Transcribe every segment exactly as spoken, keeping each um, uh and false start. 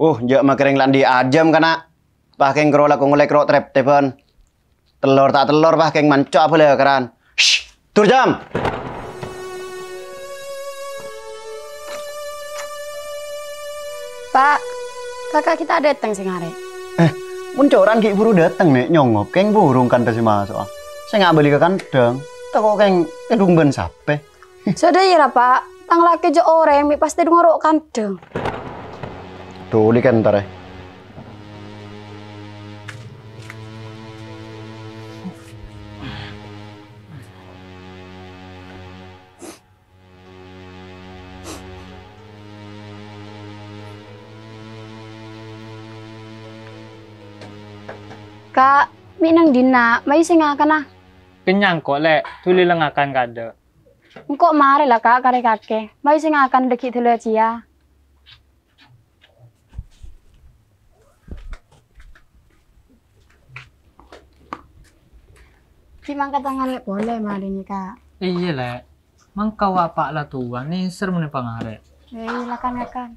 Uh, jak makering landi ajam kana. Pah keng kro lako ngolek ro trep tepen. Telur tak telur pah keng mancok boleh keran. Shh, turjam. Pak, kakak kita datang sing arek. Eh, muncoran ki buru datang nek nyongop keng burung kan tesi masuk. Saya nggak beli ke kandang. Toko keng kedung ben sape. Sudah ya Pak, tang laki jo orang mi pasti dungorok kandang. Tuh, lihat ntar ya. Kak, minang dina, mai sing akan ah. Kenyang kok, Lek. Tuli lengakan kade. Engkok mare lah, Kak, kare kake. Mai sing akan deki dulu aja. Mangka tangan boleh malini Kak. Iya Lek. Mangka wapak lah tuan nih ser mene pangarep. Eh, lakan lakan.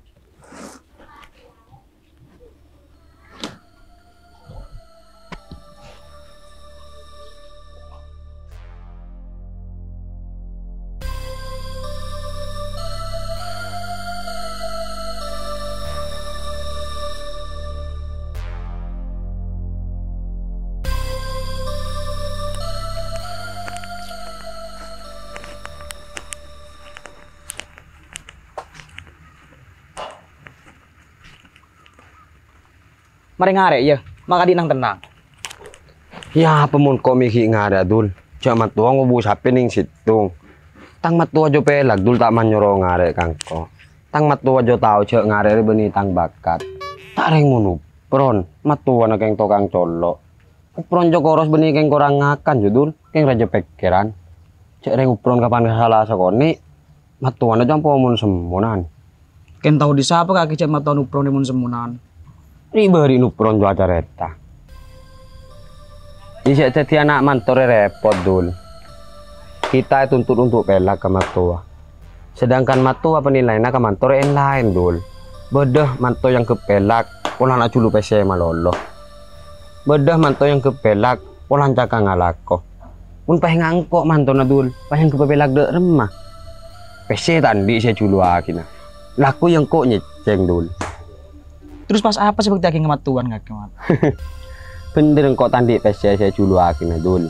Mari ngarek ya, maka dinang tenang. Ya pemun komiki ngada dul, cuma tua ngobu sapi ning situng. Tang matua jo pelak dul tak manyorong ngarek kangko. Tang matua jo tau cek ngarek beni tang bakat. Tak reng munu, pron matua nak keng tokang colok. Upron jo koros beni keng korang ngakan jo dul, keng raja pikiran. Cek reng upron kapan salah sakoni, matua na jampo mun semunan. Keng tau disapa kaki cek matua upron mun semunan. Ini beri nupron cuaca reta. Isek jadi anak mantore repot dul. Kita tuntut untuk pelak ke matua. Sedangkan matua penilaiannya ke mantore yang lain dul. Bedah manto yang ke pelak, polan aculu P C malolo. Bedah manto yang ke pelak, polan cakang alako. Pun pahing angkok mantona dul, pahing ke pelak dek remah. P C tandi saya culu akina. Laku yang kok nyeceng dul. Terus pas apa seperti aking kematuan gak kemat? Bener kok tandi P C saya dulu akhirnya dulu.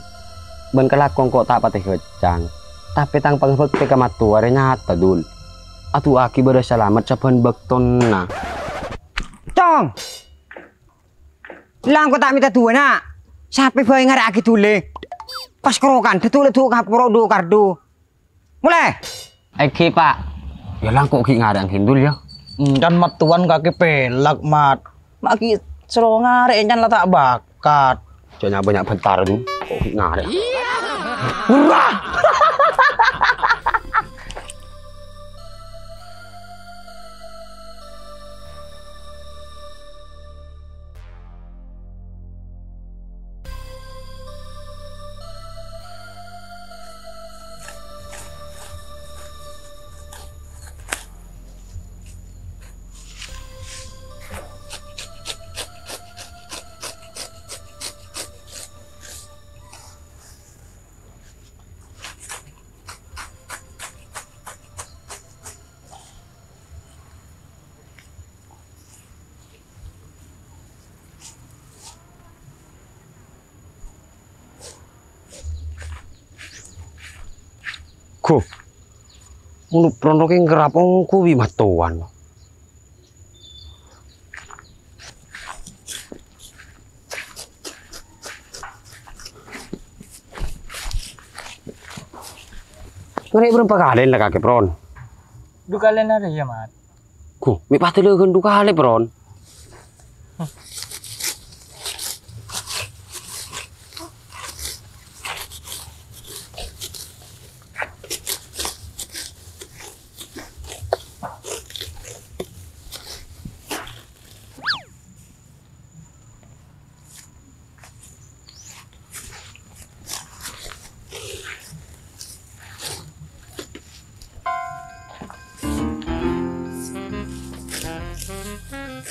Ben kelakon kok tak patah kecang. Tapi tang pengbekti kematuan nyata dulu. Atuh aki beres selamat caban bektona. Cong, lang kok tak minta dua nak. Sampai bayi ngarek aki dulu. Pas kerokan betul itu ngapuro do kardo. Mulai. Aki pak. Ya lang kok ki ngarek aki dulu ya. Dan matuan kaki pelak mat, maki seru ngarek encan tak bakat. Jangan banyak bentar dulu, kok ngarek. Hurrah! Ku, mulut prontokin kerapong ku bi matuan. Mereka berapa kali lah kakek pron? Dua kali ada ya mat. Ku, mi pasti leukeun dua kali pron.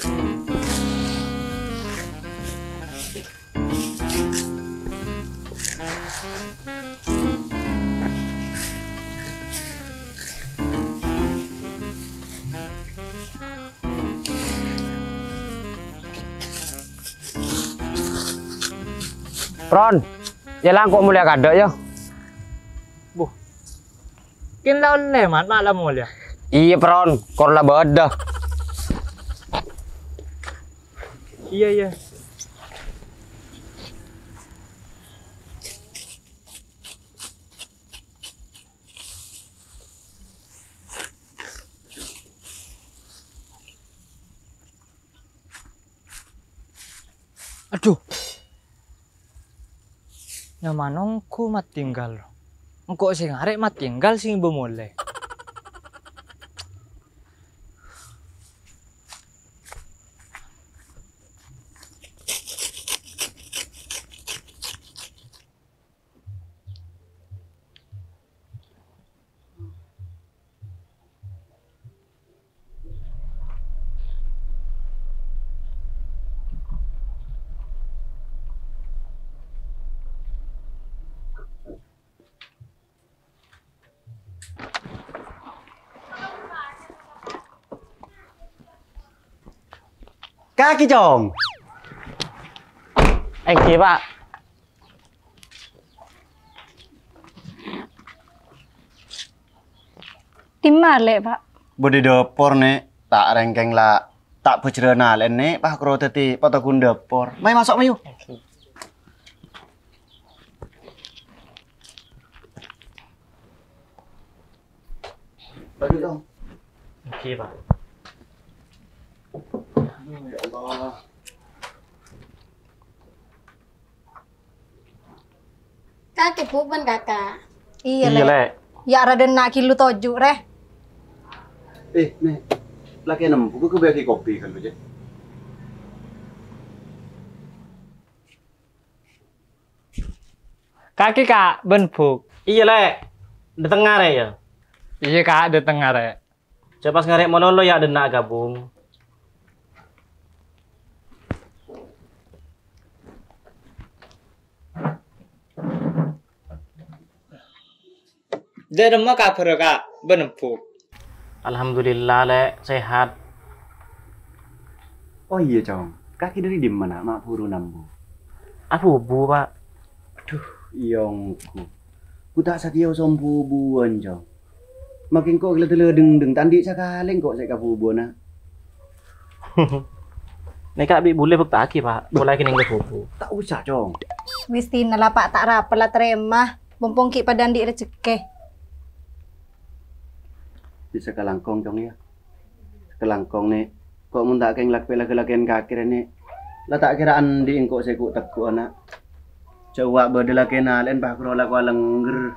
Thank you. Ron, jalan kok mulia kada ya? Bu, kin lawan leman malam mulia. Iya Ron, korla beda. Iya iya. Aduh, nyamanongku mat tinggal. Engko sing arek mat tinggal sing bemole. Kaki dong. Eh, Pak. Timar le, Pak. Bodi depor nek, tak rengkeng lah. Tak bejrena le nek, Pak kro teti potokun depor. Mai masuk mayu. Bagi dong. Oke, Pak. Ya Allah. Kakek bukan kakak. Iya lek. Ya raden nak kilu toju reh. Eh, nih. Laki enam buku ke bagi kopi kan aja. Kakek kak benbuk. Iya lek. Di tengah reh ya. Iya kak di tengah reh. Coba ngarek mono lo ya denak gabung. Jadi mau kabar kak, benempuk. Alhamdulillah lek sehat. Oh iya cong, kaki dari di mana mak buru nambu? Aduh bu pak. Aduh iyongku, ku tak sakio sombu buan cong. Makin kok gila tele deng deng tandi sakaleng kok saya kabu buana. Nek kak bi boleh buk taki pak, boleh kini nggak bubu. Tak usah cong. Wistina lah pak tak rapel lah teremah, bompong ki padandi rezeki. Di sekelangkong dong ya, sekelangkong nih. Kok minta keng laki laki lakian kakir nih. Lah tak kiraan di engkau seku teku anak. Coba berdelaki nalen pak kro laku lengger.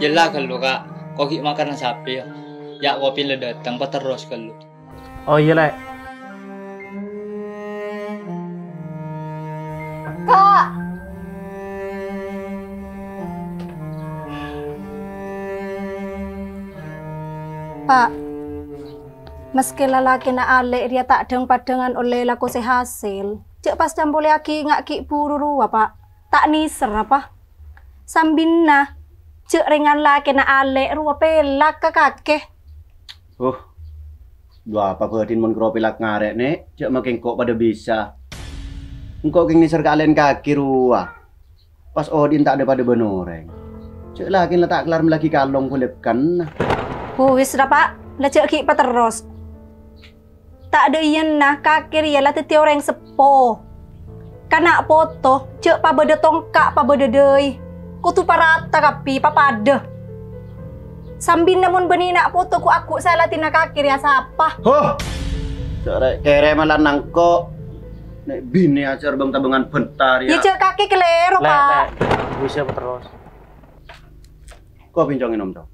Jelas kalau kak, kau ki makan sapi ya. Ya kopi le datang, kau terus kalau. Oh iya lek. Kak. Pak, meski lelaki na alek dia tak deng padangan oleh laku sehasil, cek pas jam boleh aki ngaki buru apa, tak niser apa, sambina, cek ringan laki na alek ruwa pelak ke kakek. Oh, dua apa berdin mengkro pelak ngarek nek, cek makin kok pada bisa. Engkau kini serkalen kaki ruah, pas Odin tak ada pada benoreng. Cek lagi letak kelar melaki kalong kulepkan. Wis dah pak, dah cek kipa terus. Tak ada iyan nah kaki ialah teti orang sepo. Kanak foto, cek pa beda tongkak pa beda dei. Kutu parata kapi pa pada. Sambil namun beninak foto ku aku salah tina kaki ya siapa? Huh, cek kere malah nangko. Nek bini acar bang tabangan bentar ya. Ya cek kaki keliru pak. Bisa terus. Kau pincangin om dong.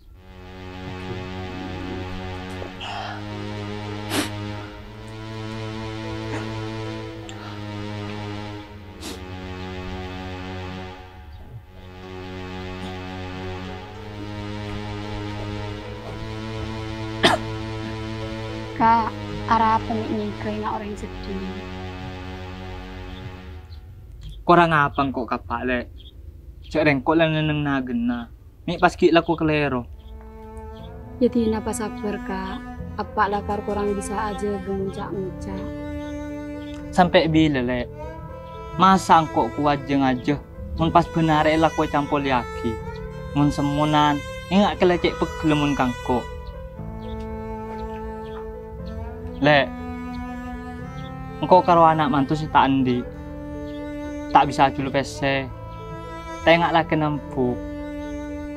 Kak, arah pemiknya kena orang sedih. Korang apa kok kapak lek? Cek rengkok lah neneng nagen na. Nek paski laku kelero. Jadi napa sabar kak? Apa lakar kurang bisa aja gemuncak-muncak. Sampai bila lek? Masa kok kuat jeng aja? Mun pas benar laku campol yaki. Mun semunan, enggak kelecek pegel mun kangkok. Lek, engkau karo anak mantu si tak endi. Tak bisa dulu pese. Tengak lagi nempuk.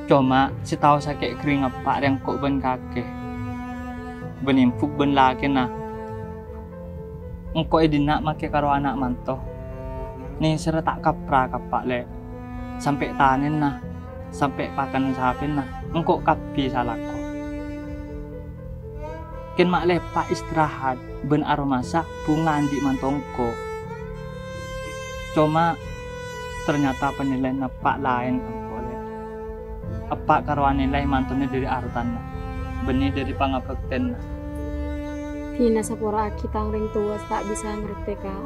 Cuma si tahu sakit kering apa yang kok ben kakek ben impuk ben laki nah engkau edinak make karo anak mantoh nih seretak kapra kapak lek sampai tahanin nah sampai pakan sahapin nah engkau kapi salako ken mak lepak istirahat ben aroma sak bunga di mantongko cuma ternyata penilaian pak lain apa karuan nilai mantunya dari artana benih dari pangapekten kina sapura aki tangring tua tak bisa ngerti kak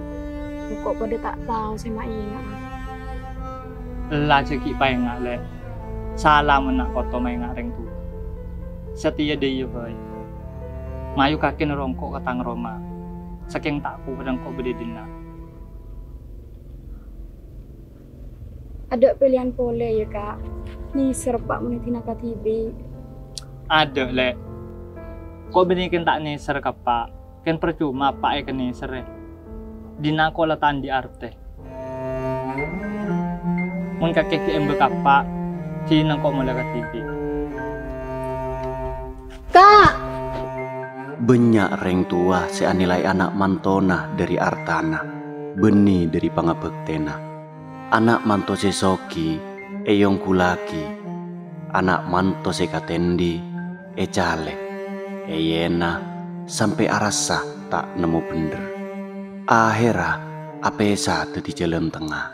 kok pada tak tahu sama ina lah ceki paengak le salah menak koto maengak ring tua setia deyo boy mayu kakin rongkok ketang roma saking takku pedang kok bededina ada pilihan boleh ya kak. Nih serpak menitina T V. Aduh lek. Kok benikin tak neser kapak. Ken percuma pak e neser. Dina ko letan di arte. Mun kakek ki embe kapak. Dina ko mulai ke T V. Kak. Benyak reng tua seanilai anak mantona dari artana. Beni dari pangabektena. Anak manto sesoki. Eyong kulaki, anak manto sekatendi, ecale, eyena, sampai arasa tak nemu bener. Akhirah, apesa di jalan tengah.